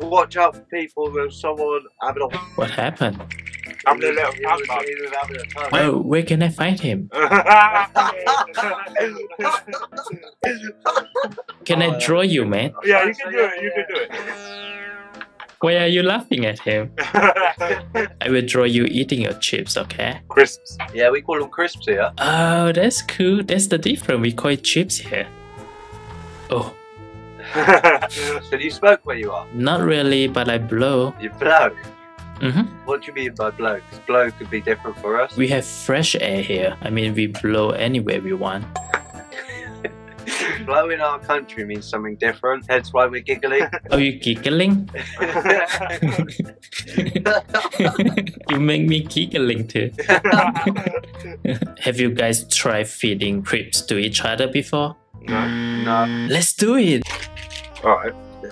Watch out for people with someone having a... What happened? I'm the little pants. Oh, where can I find him? Can I draw you, man? Yeah, you can do it, you can do it. Why are you laughing at him? I will draw you eating your chips, okay? Crisps. Yeah, we call them crisps here. Oh, that's cool. That's the difference. We call it chips here. Oh. So do you smoke where you are? Not really, but I blow. You blow? Mm-hmm. What do you mean by blow? Because blow could be different for us. We have fresh air here. I mean, we blow anywhere we want. Blow in our country means something different. That's why we're giggling. Are you giggling? You make me giggling too. Have you guys tried feeding crisps to each other before? No. No. Let's do it! Alright. Okay.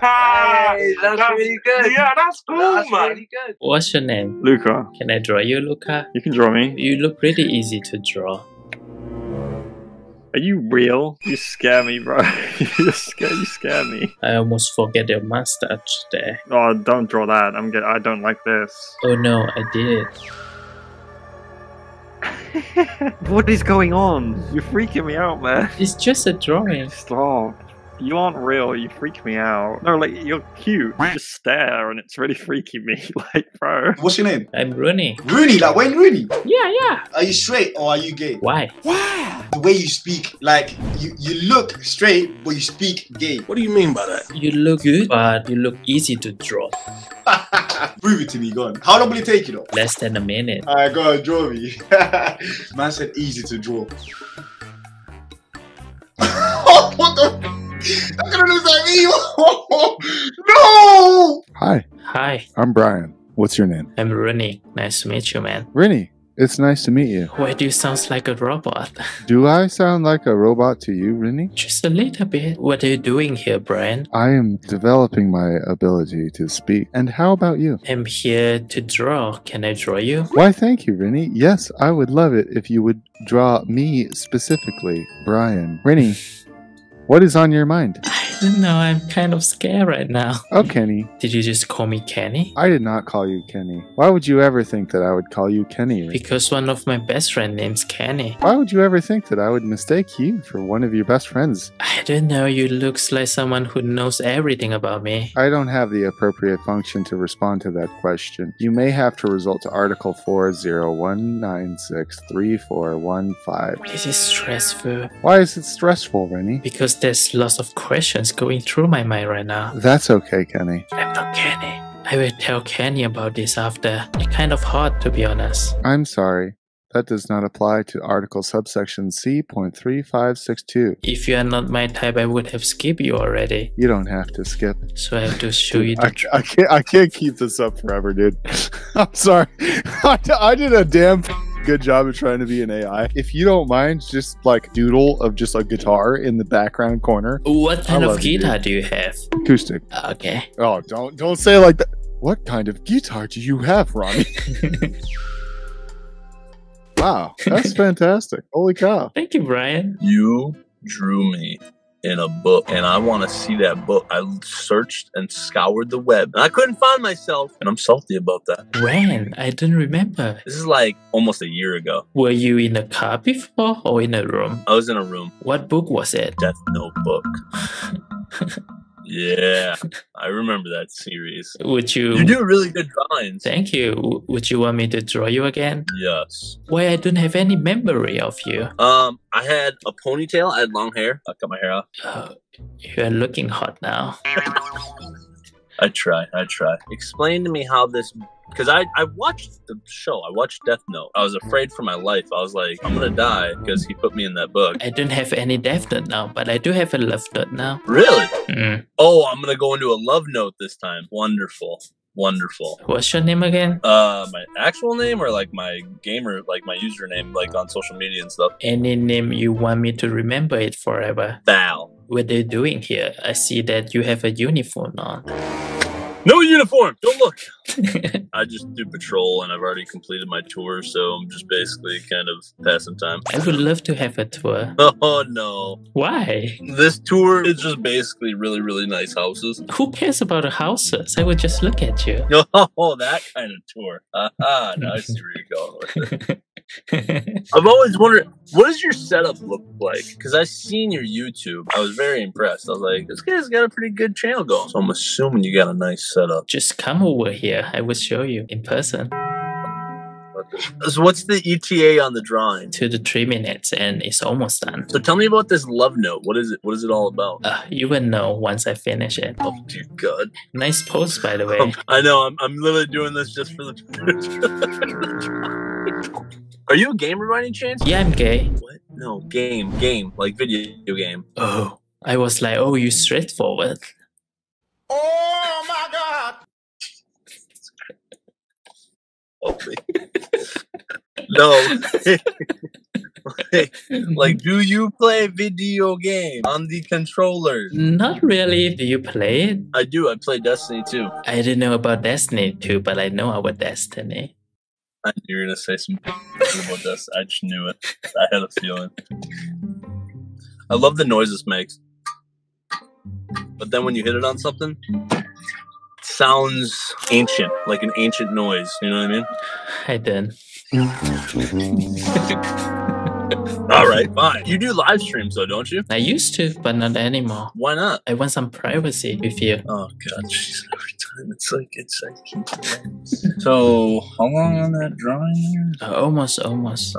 Hey, that's really good. Yeah, that's cool, that's man. Really good. What's your name? Luca. Can I draw you, Luca? You can draw me. You look pretty easy to draw. Are you real? You scare me, bro. You scare me. I almost forget your mustache there. Oh, don't draw that. I don't like this. Oh no, I did. What is going on? You're freaking me out, man. It's just a drawing. Stop. You aren't real. You freak me out. No, like, you're cute. You just stare and it's really freaking me. Like, bro. What's your name? I'm Rooney. Rooney? Like Wayne Rooney? Yeah, yeah. Are you straight or are you gay? Why? Wow. The way you speak, like, you look straight, but you speak gay. What do you mean by that? You look good, but you look easy to draw. Prove it to me, go on. How long will it take you though? Less than a minute. Alright, go on, draw me. Man said easy to draw. Oh, what the... That's gonna look like me! No! Hi. Hi. I'm Brian. What's your name? I'm Rooney. Nice to meet you, man. Rooney, it's nice to meet you. Why do you sound like a robot? Do I sound like a robot to you, Rooney? Just a little bit. What are you doing here, Brian? I am developing my ability to speak. And how about you? I'm here to draw. Can I draw you? Why, thank you, Rooney. Yes, I would love it if you would draw me specifically, Brian. Rooney. What is on your mind? I don't know. I'm kind of scared right now. Oh, Kenny. Did you just call me Kenny? I did not call you Kenny. Why would you ever think that I would call you Kenny? Because one of my best friend name's Kenny. Why would you ever think that I would mistake you for one of your best friends? I don't know. You looks like someone who knows everything about me. I don't have the appropriate function to respond to that question. You may have to resort to Article 4019634115. This is stressful. Why is it stressful, Rennie? Because there's lots of questions going through my mind right now. That's okay, Kenny. I'm not Kenny. I will tell Kenny about this after. It's kind of hard, to be honest. I'm sorry. That does not apply to article subsection C.3562. If you are not my type, I would have skipped you already. You don't have to skip. So I have to show you the truth. I can't keep this up forever, dude. I'm sorry. I did a damn... good job of trying to be an AI. If you don't mind, just like doodle of just a guitar in the background corner. What kind of guitar do you have? Acoustic. Okay. Oh, don't say it like that. What kind of guitar do you have, Ronnie? Wow, that's fantastic. Holy cow. Thank you, Brian. You drew me in a book, and I want to see that book. I searched and scoured the web, and I couldn't find myself, and I'm salty about that. When? I don't remember. This is like almost a year ago. Were you in a car before or in a room? I was in a room. What book was it? Death Note book. Yeah, I remember that series. Would you... You do really good drawings. Thank you. Would you want me to draw you again? Yes. Why, I don't have any memory of you. I had a ponytail. I had long hair. I cut my hair off. Oh, you're looking hot now. I try. Explain to me how this... Because I watched the show. I watched Death Note. I was afraid for my life. I was like, I'm going to die because he put me in that book. I don't have any death note now, but I do have a love note now. Really? Mm. Oh, I'm going to go into a love note this time. Wonderful. Wonderful. What's your name again? My actual name or like my gamer, like my username, like on social media and stuff? Any name you want me to remember it forever. Val. What are you doing here? I see that you have a uniform on. No uniform. Don't look. I just do patrol, and I've already completed my tour, so I'm just basically kind of passing time. I would love to have a tour. Oh, no. Why? This tour is just basically really, really nice houses. Who cares about the houses? I would just look at you. Oh, that kind of tour. Aha, now I see where you're going with it. I've always wondered, what does your setup look like? Because I've seen your YouTube. I was very impressed. I was like, this guy's got a pretty good channel going. So I'm assuming you got a nice setup. Just come over here. I will show you in person. So what's the ETA on the drawing? 2 to 3 minutes, and it's almost done. So tell me about this love note. What is it? What is it all about? You will know once I finish it. Oh, dear God. Nice post, by the way. I know. I'm literally doing this just for the... Are you a gamer by any chance? Yeah, I'm gay. What? No, game, like video game. Oh, I was like, oh, you straightforward. Oh my God! Holy. No. Like, do you play video game on the controller? Not really. Do you play it? I do. I play Destiny 2. I didn't know about Destiny 2, but I know about Destiny. I knew you were gonna say something about this. I just knew it. I had a feeling. I love the noise this makes. But then when you hit it on something, it sounds ancient, like an ancient noise. You know what I mean? I did. Alright, fine. You do live streams though, don't you? I used to, but not anymore. Why not? I want some privacy with you. Oh, God. Jeez, every time it's like, So, how long on that drawing here? Almost.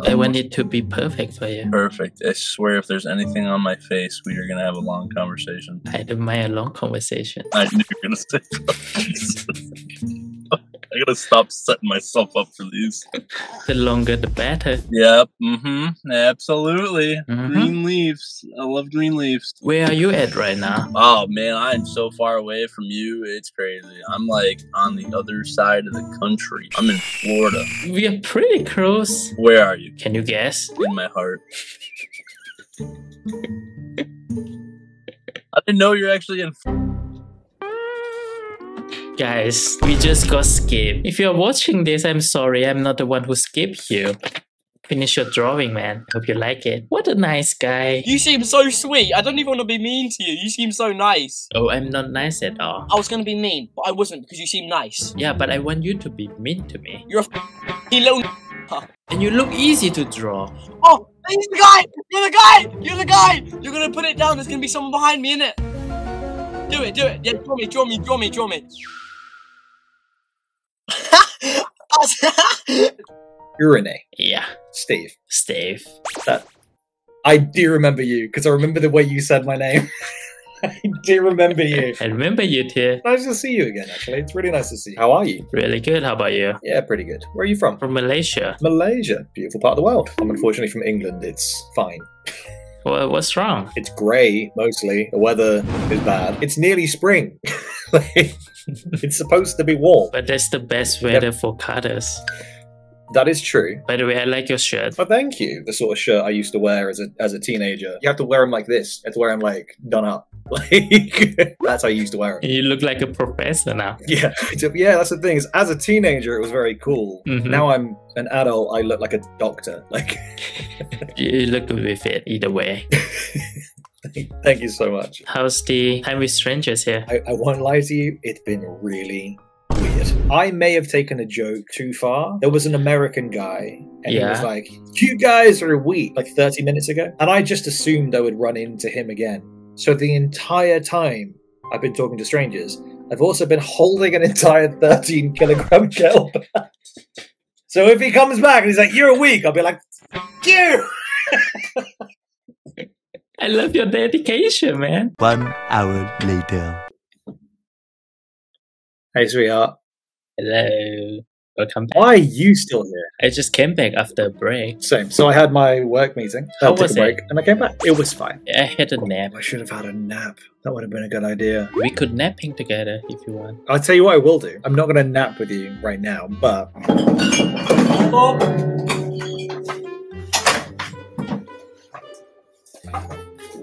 I want it to be perfect for you. Perfect. I swear if there's anything on my face, we are going to have a long conversation. I admire long conversation. I knew you were going to say that. I gotta stop setting myself up for these. The longer, the better. Yep. Mm-hmm. Absolutely. Mm-hmm. Green leaves. I love green leaves. Where are you at right now? Oh, man. I'm so far away from you. It's crazy. I'm, like, on the other side of the country. I'm in Florida. We are pretty close. Where are you? Can you guess? In my heart. I didn't know you're actually in Florida. Guys, we just got skipped. If you're watching this, I'm sorry. I'm not the one who skipped you. Finish your drawing, man. Hope you like it. What a nice guy. You seem so sweet. I don't even want to be mean to you. You seem so nice. Oh, I'm not nice at all. I was going to be mean, but I wasn't because you seem nice. Yeah, but I want you to be mean to me. You're a little and you look easy to draw. Oh, he's the guy. You're the guy. You're going to put it down. There's going to be someone behind me, innit? Do it. Yeah, draw me. Urine. Yeah. Steve. I do remember you, because I remember the way you said my name. I do remember you. I remember you too. Nice to see you again, actually. It's really nice to see you. How are you? Really good. How about you? Yeah, pretty good. Where are you from? From Malaysia. Malaysia. Beautiful part of the world. I'm unfortunately from England. It's fine. What's wrong? It's grey, mostly. The weather is bad. It's nearly spring. Like, it's supposed to be warm. But that's the best weather for cutters. That is true. By the way, I like your shirt. Oh, thank you. The sort of shirt I used to wear as a teenager. You have to wear them like this. You have to wear them like done up. Like that's how you used to wear them. You look like a professor now. Yeah. Yeah, that's the thing. Is as a teenager, it was very cool. Mm-hmm. Now I'm an adult. I look like a doctor. Like you look good with it either way. Thank you so much. How's the time with strangers here? I won't lie to you. It's been really weird. I may have taken a joke too far. There was an American guy, and he was like, "You guys are weak," like 30 minutes ago. And I just assumed I would run into him again. So the entire time I've been talking to strangers, I've also been holding an entire 13-kilogram gel bag. So if he comes back and he's like, "You're weak," I'll be like, "F you!" I love your dedication, man. 1 hour later. Hey, sweetheart. Hello. Welcome back. Why are you still here? I just came back after a break. Same. So I had my work meeting. How was it? And I came back. It was fine. I had a nap. I should have had a nap. That would have been a good idea. We could napping together if you want. I'll tell you what I will do. I'm not going to nap with you right now, but... Oh.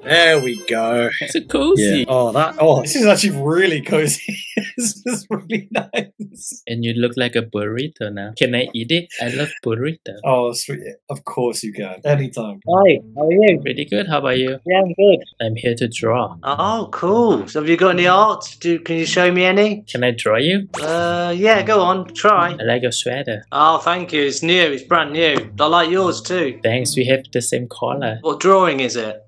There we go. It's a cozy. Yeah. Oh, that. Oh, this is actually really cozy. This is really nice. And you look like a burrito now. Can I eat it? I love burrito. Oh, sweet. Of course you can. Anytime. Hi, how are you? Pretty good. How about you? Yeah, I'm good. I'm here to draw. Oh, cool. So have you got any art? Can you show me any? Can I draw you? Yeah, go on. Try. I like your sweater. Oh, thank you. It's new. It's brand new. I like yours too. Thanks. We have the same color. What drawing is it?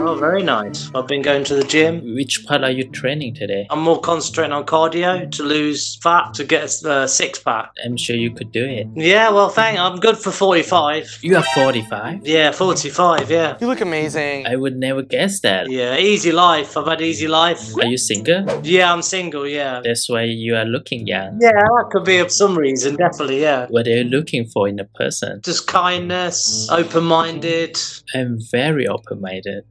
Oh, very nice. I've been going to the gym. Which part are you training today? I'm more concentrating on cardio to lose fat, to get a six-pack. I'm sure you could do it. Yeah, well, thanks. I'm good for 45. You are 45? Yeah, 45, yeah. You look amazing. I would never guess that. Yeah, easy life. I've had easy life. Are you single? Yeah, I'm single, yeah. That's why you are looking young. Yeah, that could be some reason, definitely, yeah. What are you looking for in a person? Just kindness, open-minded. I'm very open-minded.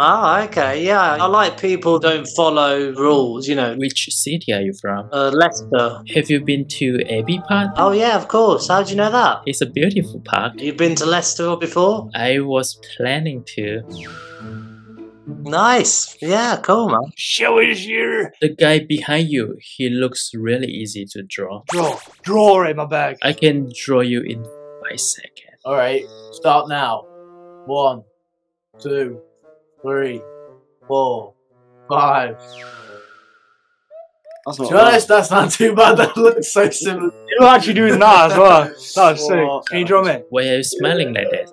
Ah, okay, yeah. I like people don't follow rules, you know. Which city are you from? Leicester. Have you been to Abbey Park? Oh, yeah, of course. How do you know that? It's a beautiful park. You've been to Leicester before? I was planning to. Nice. Yeah, cool, man. Show us here. The guy behind you, he looks really easy to draw. Draw in my bag. I can draw you in 5 seconds. All right, start now. 1, 2, 3, 4, 5. That's not right. That's not too bad. That looks so similar. You actually doing that as well. That's sick. Can you draw me? Why are you smelling like that?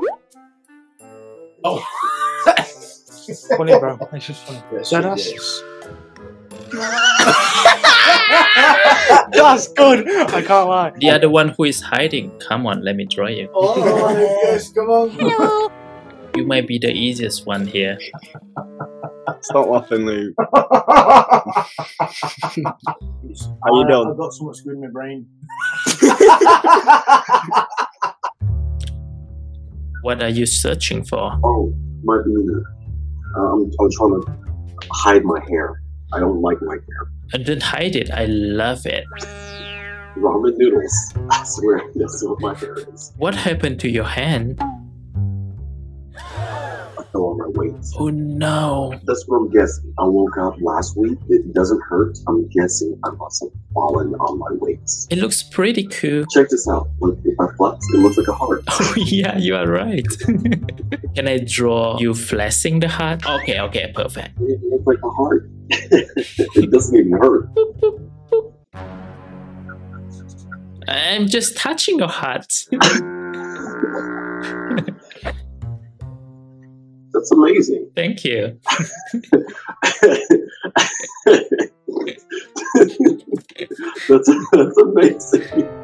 Oh, funny, bro. It's just funny. Yes, that's good. I can't lie. The other one who is hiding. Come on, let me draw you. Oh yes, come on. Hello. You might be the easiest one here. Stop laughing, Luke. How you doing? I've got so much good in my brain. What are you searching for? Oh, my beauty. I'm trying to hide my hair. I don't like my hair. I didn't hide it. I love it. Ramen noodles. I swear, that's what my hair is. What happened to your hand? On my weight. Oh no. That's what I'm guessing. I woke up last week. It doesn't hurt. I'm guessing I must have fallen on my weight. It looks pretty cool. Check this out. Look, if I flex, it looks like a heart. Oh yeah, you are right. Can I draw you flexing the heart? Okay, okay, perfect. It looks like a heart. It doesn't even hurt. I'm just touching your heart. That's amazing. Thank you. That's amazing.